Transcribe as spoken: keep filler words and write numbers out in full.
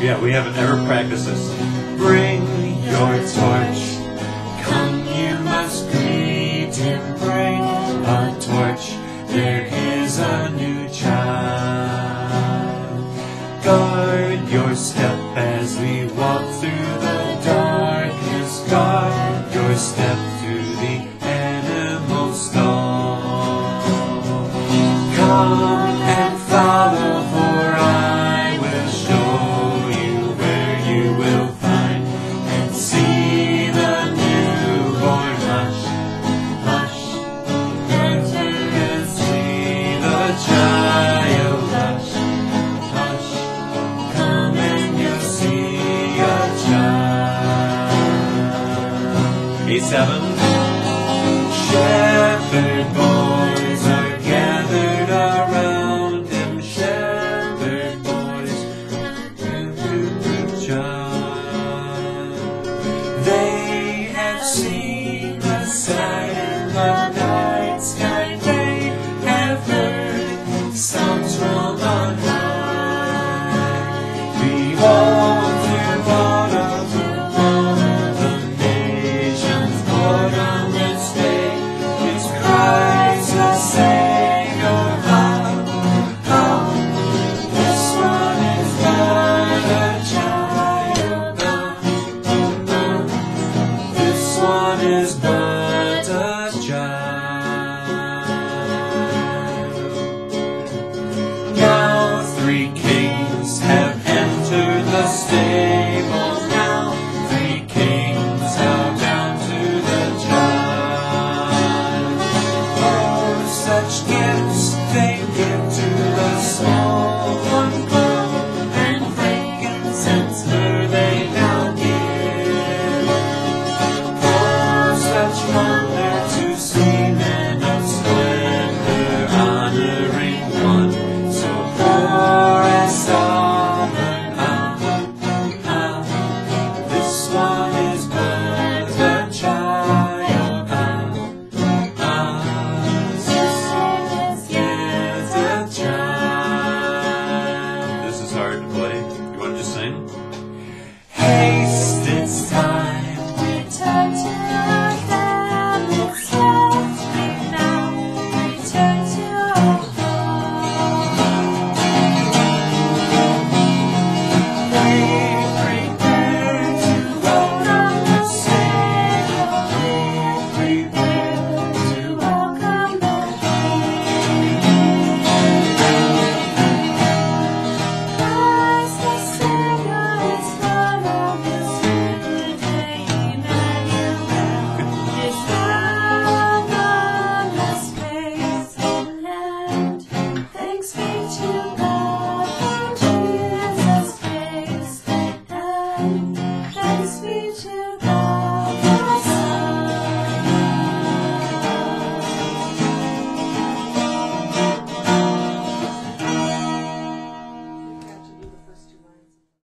Yeah, we haven't ever practiced this. Bring your torch. Come, you must plead him. Bring a torch. There is a new child. Guard your step as we walk through the darkness. Guard your step through the animal stall. Come and follow, for I will show you where you will find and see the newborn hush, hush, and see the child hush, hush. Come and you'll see a child. eight seven. Shepherd boys are gathered around him. Shepherd boys are gathered the child. They have seen the sight in the night sky. They have heard sounds from on high. Behold, they're born of the one of the nations, born on this day. Christ the Savior, how, how, this one is not a child, no, no, this one is but a child. Now three kings have entered the stable. Play. You want to just sing? Haste, it's time.